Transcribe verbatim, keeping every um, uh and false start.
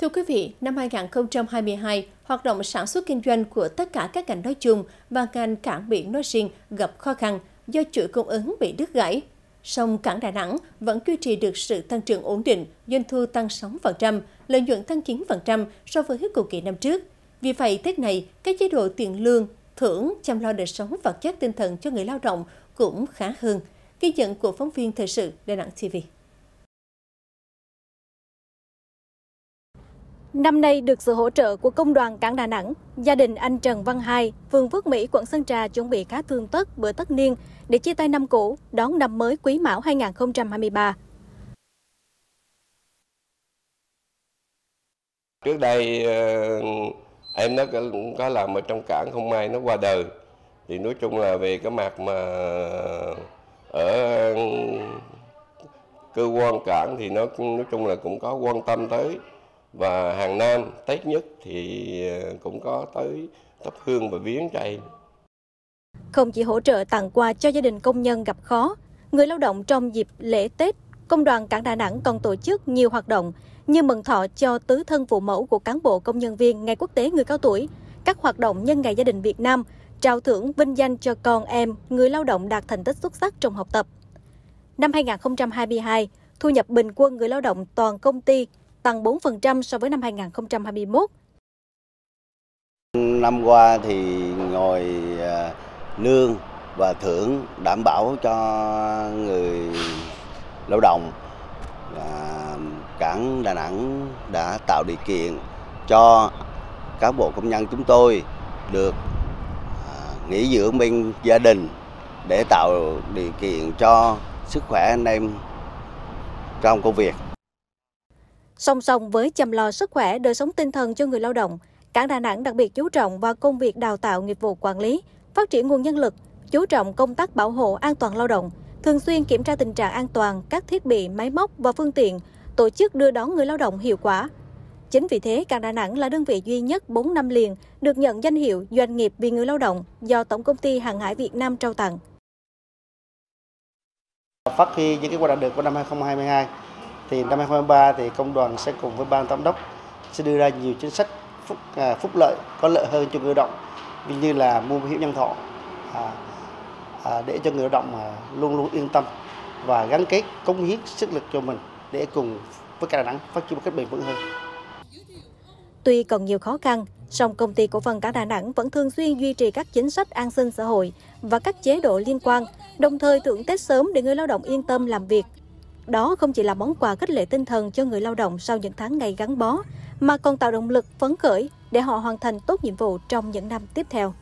Thưa quý vị, năm hai nghìn không trăm hai mươi hai, hoạt động sản xuất kinh doanh của tất cả các ngành nói chung và ngành cảng biển nói riêng gặp khó khăn do chuỗi cung ứng bị đứt gãy. Song cảng Đà Nẵng vẫn duy trì được sự tăng trưởng ổn định, doanh thu tăng sáu phần trăm, lợi nhuận tăng chín phần trăm so với cùng kỳ năm trước. Vì vậy, Tết này, các chế độ tiền lương, thưởng, chăm lo đời sống vật chất tinh thần cho người lao động cũng khá hơn. Ghi nhận của phóng viên thời sự Đà Nẵng ti vi. Năm nay được sự hỗ trợ của Công đoàn Cảng Đà Nẵng, gia đình anh Trần Văn Hai, phường Phước Mỹ, quận Sơn Trà chuẩn bị khá tươm tất bữa tất niên để chia tay năm cũ, đón năm mới Quý Mão hai nghìn không trăm hai mươi ba. Trước đây em nó có làm ở trong cảng, không may nó qua đời. Thì nói chung là về cái mặt mà ở cơ quan cảng thì nó nói chung là cũng có quan tâm tới. Và hàng năm Tết nhất thì cũng có tới thắp hương và viếng cho em. Không chỉ hỗ trợ tặng quà cho gia đình công nhân gặp khó, người lao động trong dịp lễ Tết, Công đoàn Cảng Đà Nẵng còn tổ chức nhiều hoạt động như mừng thọ cho tứ thân phụ mẫu của cán bộ công nhân viên, Ngày Quốc tế Người Cao Tuổi, các hoạt động nhân ngày gia đình Việt Nam, trao thưởng vinh danh cho con em, người lao động đạt thành tích xuất sắc trong học tập. Năm hai nghìn không trăm hai mươi hai, thu nhập bình quân người lao động toàn công ty tăng bốn phần trăm so với năm hai nghìn không trăm hai mươi mốt. Năm qua thì ngồi lương và thưởng đảm bảo cho người lao động. Và cảng Đà Nẵng đã tạo điều kiện cho cán bộ công nhân chúng tôi được nghỉ dưỡng bên gia đình để tạo điều kiện cho sức khỏe anh em trong công việc. Song song với chăm lo sức khỏe, đời sống tinh thần cho người lao động, Cảng Đà Nẵng đặc biệt chú trọng vào công việc đào tạo nghiệp vụ quản lý, phát triển nguồn nhân lực, chú trọng công tác bảo hộ an toàn lao động, thường xuyên kiểm tra tình trạng an toàn các thiết bị, máy móc và phương tiện, tổ chức đưa đón người lao động hiệu quả. Chính vì thế, Cảng Đà Nẵng là đơn vị duy nhất bốn năm liền được nhận danh hiệu Doanh nghiệp vì người lao động do Tổng Công ty Hàng hải Việt Nam trao tặng. Phát huy những kết quả đạt được của năm hai nghìn không trăm hai mươi hai, thì năm hai nghìn không trăm hai mươi ba thì công đoàn sẽ cùng với ban giám đốc sẽ đưa ra nhiều chính sách phúc, à, phúc lợi có lợi hơn cho người lao động, ví như là mua bảo hiểm nhân thọ à, à, để cho người lao động à, luôn luôn yên tâm và gắn kết cống hiến sức lực cho mình để cùng với Cảng Đà Nẵng phát triển một cách bền vững hơn. Tuy còn nhiều khó khăn, song Công ty Cổ phần Cảng Đà Nẵng vẫn thường xuyên duy trì các chính sách an sinh xã hội và các chế độ liên quan, đồng thời thưởng Tết sớm để người lao động yên tâm làm việc. Đó không chỉ là món quà khích lệ tinh thần cho người lao động sau những tháng ngày gắn bó, mà còn tạo động lực phấn khởi để họ hoàn thành tốt nhiệm vụ trong những năm tiếp theo.